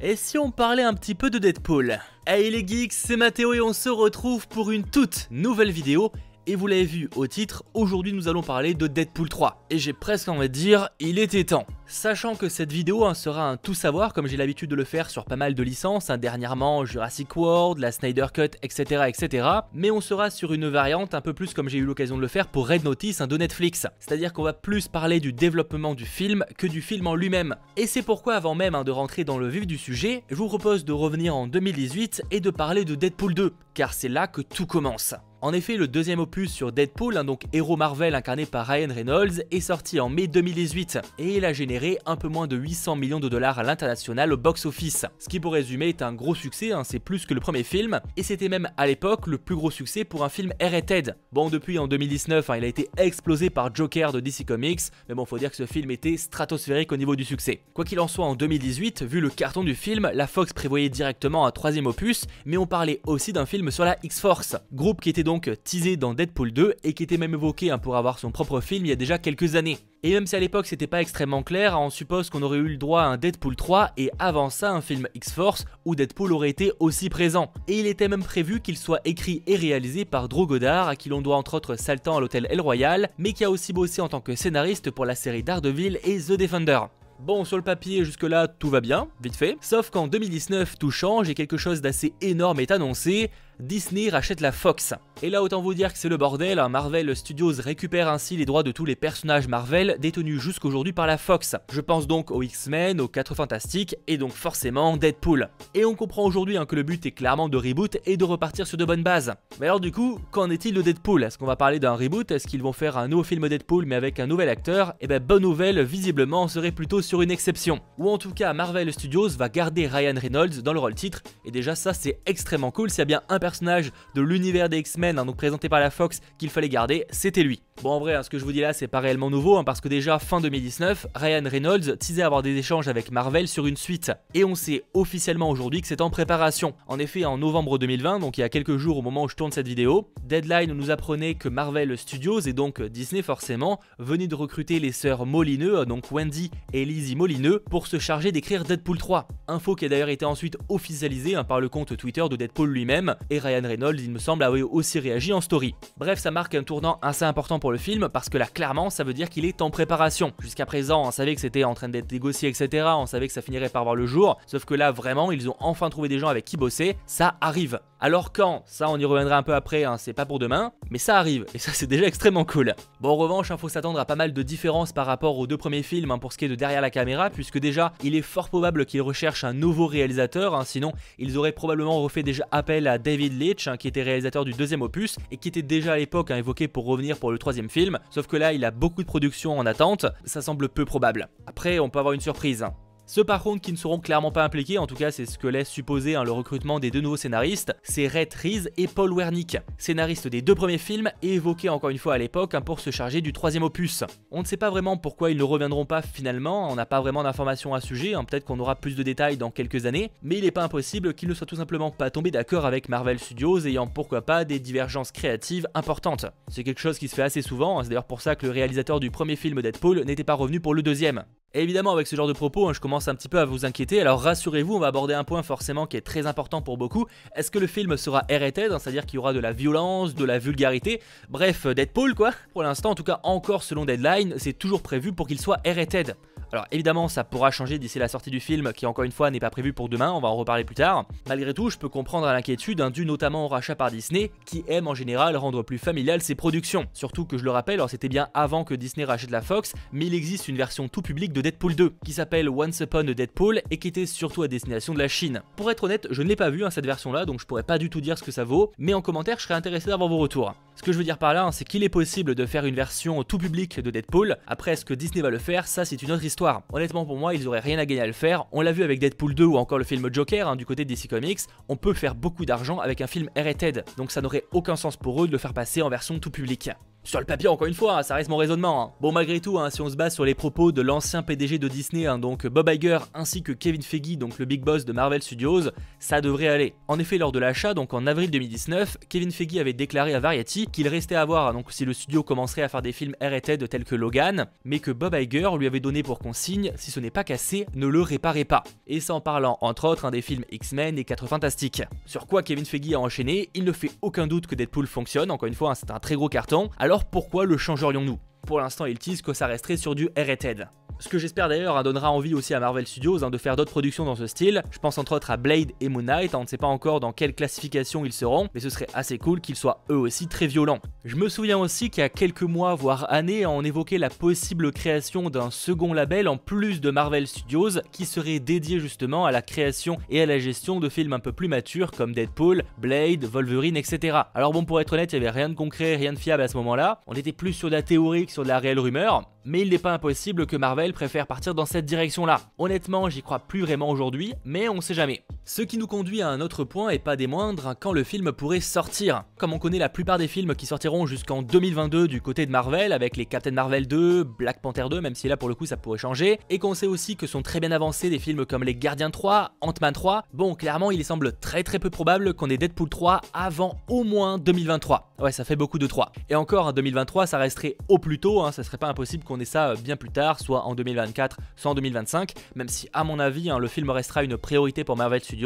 Et si on parlait un petit peu de Deadpool? Hey les geeks, c'est Mathéo et on se retrouve pour une toute nouvelle vidéo. Et vous l'avez vu au titre, aujourd'hui nous allons parler de Deadpool 3. Et j'ai presque envie de dire, il était temps. Sachant que cette vidéo sera un tout savoir, comme j'ai l'habitude de le faire sur pas mal de licences, dernièrement Jurassic World, la Snyder Cut, etc., etc. Mais on sera sur une variante un peu plus comme j'ai eu l'occasion de le faire pour Red Notice de Netflix. C'est-à-dire qu'on va plus parler du développement du film que du film en lui-même. Et c'est pourquoi avant même de rentrer dans le vif du sujet, je vous propose de revenir en 2018 et de parler de Deadpool 2, car c'est là que tout commence. En effet, le deuxième opus sur Deadpool, donc héros Marvel incarné par Ryan Reynolds, est sorti en mai 2018 et il a généré un peu moins de 800 millions de dollars à l'international au box-office. Ce qui pour résumer est un gros succès, c'est plus que le premier film, et c'était même à l'époque le plus gros succès pour un film R-rated. Bon, depuis en 2019, il a été explosé par Joker de DC Comics, mais bon, faut dire que ce film était stratosphérique au niveau du succès. Quoi qu'il en soit, en 2018, vu le carton du film, la Fox prévoyait directement un troisième opus, mais on parlait aussi d'un film sur la X-Force, groupe qui était donc teasé dans Deadpool 2 et qui était même évoqué pour avoir son propre film il y a déjà quelques années. Et même si à l'époque c'était pas extrêmement clair, on suppose qu'on aurait eu le droit à un Deadpool 3 et avant ça un film X-Force où Deadpool aurait été aussi présent. Et il était même prévu qu'il soit écrit et réalisé par Drew Goddard, à qui l'on doit entre autres Bad Times à l'Hôtel El Royal, mais qui a aussi bossé en tant que scénariste pour la série Daredevil et The Defender. Bon, sur le papier jusque-là tout va bien, vite fait, sauf qu'en 2019 tout change et quelque chose d'assez énorme est annoncé, Disney rachète la Fox. Et là autant vous dire que c'est le bordel, Marvel Studios récupère ainsi les droits de tous les personnages Marvel détenus jusqu'aujourd'hui par la Fox. Je pense donc aux X-Men, aux 4 Fantastiques et donc forcément Deadpool. Et on comprend aujourd'hui que le but est clairement de reboot et de repartir sur de bonnes bases. Mais alors du coup, qu'en est-il de Deadpool? Est-ce qu'on va parler d'un reboot? Est-ce qu'ils vont faire un nouveau film Deadpool mais avec un nouvel acteur? Et ben bonne nouvelle, visiblement on serait plutôt sur une exception. Ou en tout cas Marvel Studios va garder Ryan Reynolds dans le rôle titre et déjà ça c'est extrêmement cool, s'il y a bien un personnage de l'univers des X-Men donc présenté par la Fox qu'il fallait garder, c'était lui. Bon en vrai ce que je vous dis là c'est pas réellement nouveau parce que déjà fin 2019 Ryan Reynolds teasait avoir des échanges avec Marvel sur une suite et on sait officiellement aujourd'hui que c'est en préparation. En effet en novembre 2020, donc il y a quelques jours au moment où je tourne cette vidéo, Deadline nous apprenait que Marvel Studios et donc Disney forcément venaient de recruter les sœurs Molineux, donc Wendy et Lizzie Molineux, pour se charger d'écrire Deadpool 3. Info qui a d'ailleurs été ensuite officialisée par le compte Twitter de Deadpool lui-même, et Ryan Reynolds il me semble avait aussi réagi en story. Bref, ça marque un tournant assez important pour le film parce que là clairement ça veut dire qu'il est en préparation. Jusqu'à présent on savait que c'était en train d'être négocié, etc. On savait que ça finirait par voir le jour, sauf que là vraiment ils ont enfin trouvé des gens avec qui bosser, ça arrive. Alors quand? Ça on y reviendra un peu après, c'est pas pour demain, mais ça arrive et ça c'est déjà extrêmement cool. Bon en revanche faut s'attendre à pas mal de différences par rapport aux deux premiers films pour ce qui est de derrière la caméra, puisque déjà il est fort probable qu'ils recherchent un nouveau réalisateur, sinon ils auraient probablement refait déjà appel à David Leitch qui était réalisateur du deuxième opus et qui était déjà à l'époque évoqué pour revenir pour le troisième film, sauf que là il a beaucoup de productions en attente, ça semble peu probable. Après on peut avoir une surprise. Ceux par contre qui ne seront clairement pas impliqués, en tout cas c'est ce que laisse supposer le recrutement des deux nouveaux scénaristes, c'est Rhett Reese et Paul Wernick, scénaristes des deux premiers films et évoqués encore une fois à l'époque pour se charger du troisième opus. On ne sait pas vraiment pourquoi ils ne reviendront pas finalement, on n'a pas vraiment d'informations à ce sujet, peut-être qu'on aura plus de détails dans quelques années, mais il n'est pas impossible qu'ils ne soient tout simplement pas tombés d'accord avec Marvel Studios, ayant pourquoi pas des divergences créatives importantes. C'est quelque chose qui se fait assez souvent, c'est d'ailleurs pour ça que le réalisateur du premier film Deadpool n'était pas revenu pour le deuxième. Et évidemment avec ce genre de propos je commence un petit peu à vous inquiéter, alors rassurez-vous on va aborder un point forcément qui est très important pour beaucoup, est-ce que le film sera R-rated, c'est-à-dire qu'il y aura de la violence, de la vulgarité, bref Deadpool quoi. Pour l'instant en tout cas encore selon Deadline, c'est toujours prévu pour qu'il soit R-rated. Alors évidemment ça pourra changer d'ici la sortie du film qui encore une fois n'est pas prévu pour demain, on va en reparler plus tard. Malgré tout je peux comprendre l'inquiétude due notamment au rachat par Disney qui aime en général rendre plus familial ses productions. Surtout que je le rappelle, alors c'était bien avant que Disney rachète la Fox, mais il existe une version tout public de Deadpool 2 qui s'appelle Once Upon a Deadpool et qui était surtout à destination de la Chine. Pour être honnête je ne l'ai pas vu cette version là donc je pourrais pas du tout dire ce que ça vaut, mais en commentaire je serais intéressé d'avoir vos retours. Ce que je veux dire par là c'est qu'il est possible de faire une version tout public de Deadpool, après est-ce que Disney va le faire, ça c'est une autre histoire. Honnêtement pour moi ils auraient rien à gagner à le faire, on l'a vu avec Deadpool 2 ou encore le film Joker du côté de DC Comics, on peut faire beaucoup d'argent avec un film R-rated, donc ça n'aurait aucun sens pour eux de le faire passer en version tout public. Sur le papier, encore une fois, ça reste mon raisonnement. Bon, malgré tout, si on se base sur les propos de l'ancien PDG de Disney, donc Bob Iger, ainsi que Kevin Feige, donc le big boss de Marvel Studios, ça devrait aller. En effet, lors de l'achat, donc en avril 2019, Kevin Feige avait déclaré à Variety qu'il restait à voir donc si le studio commencerait à faire des films R-rated tels que Logan, mais que Bob Iger lui avait donné pour consigne, si ce n'est pas cassé, ne le réparez pas. Et ça en parlant, entre autres, des films X-Men et 4 Fantastiques. Sur quoi Kevin Feige a enchaîné, il ne fait aucun doute que Deadpool fonctionne, encore une fois, c'est un très gros carton, alors pourquoi le changerions-nous? Pour l'instant, il tease que ça resterait sur du R-rated. Ce que j'espère d'ailleurs donnera envie aussi à Marvel Studios de faire d'autres productions dans ce style. Je pense entre autres à Blade et Moon Knight, on ne sait pas encore dans quelle classification ils seront, mais ce serait assez cool qu'ils soient eux aussi très violents. Je me souviens aussi qu'il y a quelques mois, voire années, on évoquait la possible création d'un second label en plus de Marvel Studios, qui serait dédié justement à la création et à la gestion de films un peu plus matures comme Deadpool, Blade, Wolverine, etc. Alors bon, pour être honnête, il n'y avait rien de concret, rien de fiable à ce moment-là, on était plus sur de la théorie que sur de la réelle rumeur, mais il n'est pas impossible que Marvel préfère partir dans cette direction-là. Honnêtement, j'y crois plus vraiment aujourd'hui, mais on sait jamais. Ce qui nous conduit à un autre point, et pas des moindres, quand le film pourrait sortir. Comme on connaît la plupart des films qui sortiront jusqu'en 2022 du côté de Marvel, avec les Captain Marvel 2, Black Panther 2, même si là pour le coup ça pourrait changer, et qu'on sait aussi que sont très bien avancés des films comme les Gardiens 3, Ant-Man 3, bon clairement il semble très peu probable qu'on ait Deadpool 3 avant au moins 2023. Ouais, ça fait beaucoup de 3. Et encore, 2023 ça resterait au plus tôt, ça serait pas impossible qu'on ait ça bien plus tard, soit en 2024, soit en 2025, même si à mon avis le film restera une priorité pour Marvel Studios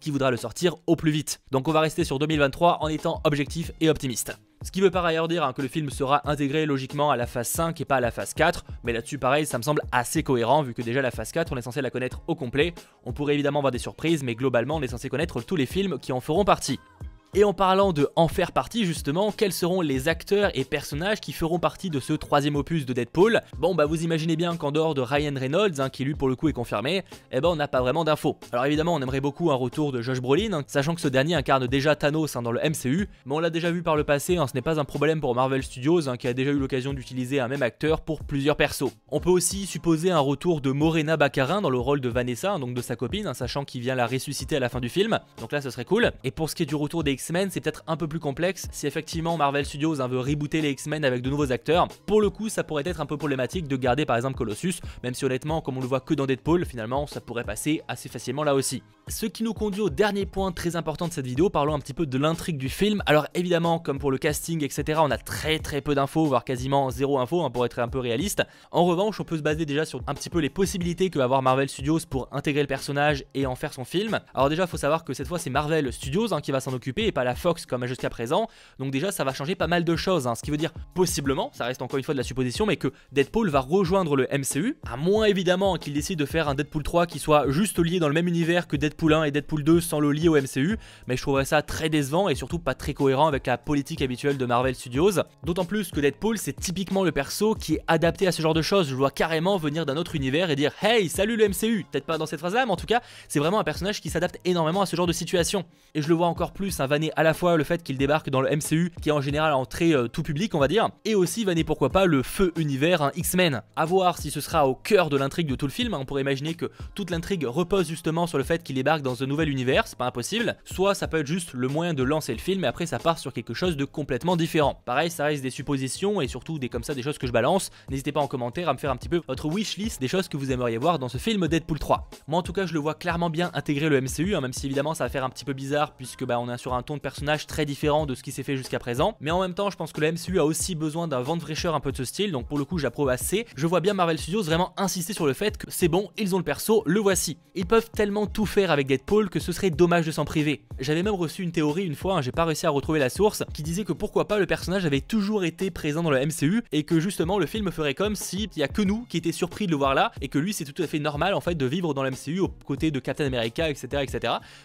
qui voudra le sortir au plus vite. Donc on va rester sur 2023 en étant objectif et optimiste. Ce qui veut par ailleurs dire que le film sera intégré logiquement à la phase 5 et pas à la phase 4, mais là-dessus pareil ça me semble assez cohérent vu que déjà la phase 4 on est censé la connaître au complet. On pourrait évidemment avoir des surprises mais globalement on est censé connaître tous les films qui en feront partie. Et en parlant de en faire partie justement, quels seront les acteurs et personnages qui feront partie de ce troisième opus de Deadpool? Bon bah vous imaginez bien qu'en dehors de Ryan Reynolds, qui lui pour le coup est confirmé, eh ben on n'a pas vraiment d'infos. Alors évidemment on aimerait beaucoup un retour de Josh Brolin, sachant que ce dernier incarne déjà Thanos dans le MCU, mais on l'a déjà vu par le passé, ce n'est pas un problème pour Marvel Studios qui a déjà eu l'occasion d'utiliser un même acteur pour plusieurs persos. On peut aussi supposer un retour de Morena Baccarin dans le rôle de Vanessa, donc de sa copine, sachant qu'il vient la ressusciter à la fin du film, donc là ce serait cool. Et pour ce qui est du retour des X-Men, c'est peut-être un peu plus complexe. Si effectivement Marvel Studios veut rebooter les X-Men avec de nouveaux acteurs, pour le coup ça pourrait être un peu problématique de garder par exemple Colossus, même si honnêtement comme on le voit que dans Deadpool, finalement ça pourrait passer assez facilement là aussi. Ce qui nous conduit au dernier point très important de cette vidéo, parlons un petit peu de l'intrigue du film. Alors évidemment comme pour le casting etc, on a très peu d'infos, voire quasiment zéro info pour être un peu réaliste. En revanche on peut se baser déjà sur un petit peu les possibilités que va avoir Marvel Studios pour intégrer le personnage et en faire son film. Alors déjà faut savoir que cette fois c'est Marvel Studios qui va s'en occuper et pas la Fox comme jusqu'à présent, donc déjà ça va changer pas mal de choses, ce qui veut dire possiblement, ça reste encore une fois de la supposition, mais que Deadpool va rejoindre le MCU, à moins évidemment qu'il décide de faire un Deadpool 3 qui soit juste lié dans le même univers que Deadpool 1 et Deadpool 2 sans le lier au MCU, mais je trouverais ça très décevant et surtout pas très cohérent avec la politique habituelle de Marvel Studios, d'autant plus que Deadpool c'est typiquement le perso qui est adapté à ce genre de choses. Je vois carrément venir d'un autre univers et dire « Hey, salut le MCU !» Peut-être pas dans cette phrase là, mais en tout cas c'est vraiment un personnage qui s'adapte énormément à ce genre de situation, et je le vois encore plus vanner à la fois le fait qu'il débarque dans le MCU qui est en général en très tout public on va dire, et aussi vanner pourquoi pas le feu univers X-Men. À voir si ce sera au cœur de l'intrigue de tout le film, on pourrait imaginer que toute l'intrigue repose justement sur le fait qu'il débarque dans un nouvel univers, c'est pas impossible, soit ça peut être juste le moyen de lancer le film et après ça part sur quelque chose de complètement différent. Pareil ça reste des suppositions et surtout des comme ça des choses que je balance, n'hésitez pas en commentaire à me faire un petit peu votre wishlist des choses que vous aimeriez voir dans ce film Deadpool 3. Moi en tout cas je le vois clairement bien intégrer le MCU, même si évidemment ça va faire un petit peu bizarre puisque on est sur un ton de personnage très différent de ce qui s'est fait jusqu'à présent, mais en même temps je pense que le MCU a aussi besoin d'un vent de fraîcheur un peu de ce style, donc pour le coup j'approuve assez. Je vois bien Marvel Studios vraiment insister sur le fait que c'est bon, ils ont le perso, le voici. Ils peuvent tellement tout faire avec Deadpool que ce serait dommage de s'en priver. J'avais même reçu une théorie une fois, j'ai pas réussi à retrouver la source, qui disait que pourquoi pas le personnage avait toujours été présent dans le MCU et que justement le film ferait comme si il y a que nous qui étaient surpris de le voir là et que lui c'est tout à fait normal en fait de vivre dans le MCU aux côtés de Captain America etc.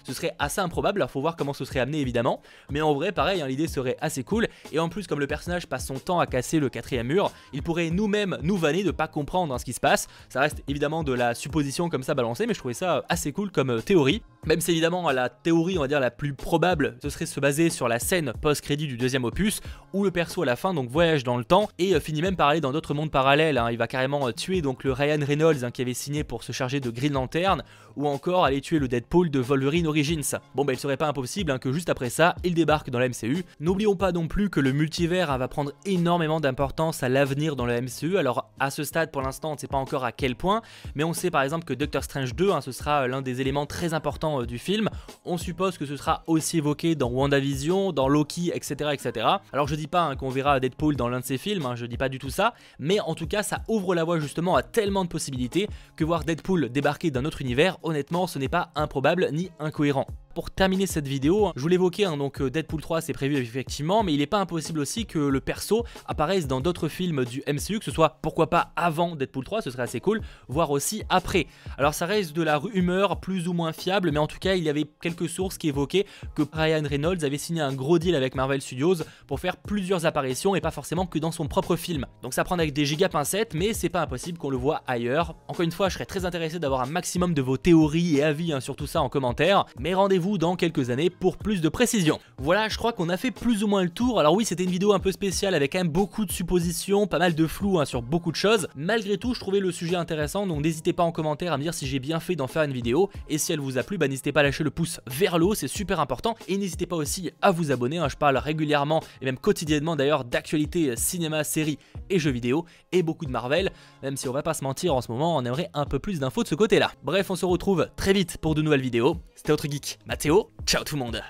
Ce serait assez improbable, alors faut voir comment se serait amené évidemment, mais en vrai pareil l'idée serait assez cool, et en plus comme le personnage passe son temps à casser le quatrième mur, il pourrait nous-mêmes nous vanner de pas comprendre ce qui se passe. Ça reste évidemment de la supposition comme ça balancée, mais je trouvais ça assez cool comme théorie. Même si évidemment la théorie, on va dire la plus probable, ce serait de se baser sur la scène post-crédit du deuxième opus où le perso à la fin donc voyage dans le temps et finit même par aller dans d'autres mondes parallèles. Il va carrément tuer donc le Ryan Reynolds qui avait signé pour se charger de Green Lantern, ou encore aller tuer le Deadpool de Wolverine Origins. Bon bah il serait pas impossible que juste après ça il débarque dans la MCU. N'oublions pas non plus que le multivers va prendre énormément d'importance à l'avenir dans la MCU. Alors à ce stade pour l'instant on ne sait pas encore à quel point, mais on sait par exemple que Doctor Strange 2 ce sera l'un des éléments très importants du film. On suppose que ce sera aussi évoqué dans WandaVision, dans Loki, etc. etc. Alors je dis pas qu'on verra Deadpool dans l'un de ses films, je dis pas du tout ça, mais en tout cas ça ouvre la voie justement à tellement de possibilités que voir Deadpool débarquer d'un autre univers, honnêtement ce n'est pas improbable ni incohérent. Pour terminer cette vidéo, je vous l'évoquais, donc Deadpool 3 c'est prévu effectivement, mais il n'est pas impossible aussi que le perso apparaisse dans d'autres films du MCU, que ce soit pourquoi pas avant Deadpool 3, ce serait assez cool, voire aussi après. Alors ça reste de la rumeur plus ou moins fiable, mais en tout cas il y avait quelques sources qui évoquaient que Ryan Reynolds avait signé un gros deal avec Marvel Studios pour faire plusieurs apparitions et pas forcément que dans son propre film. Donc ça prend avec des giga pincettes, mais c'est pas impossible qu'on le voit ailleurs. Encore une fois, je serais très intéressé d'avoir un maximum de vos théories et avis sur tout ça en commentaire, mais rendez-vous dans quelques années pour plus de précision. Voilà, je crois qu'on a fait plus ou moins le tour. Alors oui, c'était une vidéo un peu spéciale avec quand même beaucoup de suppositions, pas mal de flou sur beaucoup de choses. Malgré tout, je trouvais le sujet intéressant, donc n'hésitez pas en commentaire à me dire si j'ai bien fait d'en faire une vidéo, et si elle vous a plu, bah n'hésitez pas à lâcher le pouce vers le haut, c'est super important, et n'hésitez pas aussi à vous abonner, je parle régulièrement et même quotidiennement d'ailleurs d'actualités cinéma, séries et jeux vidéo, et beaucoup de Marvel, même si on va pas se mentir en ce moment, on aimerait un peu plus d'infos de ce côté là. Bref, on se retrouve très vite pour de nouvelles vidéos, c'était Autre Geek. Mathéo, ciao tout le monde.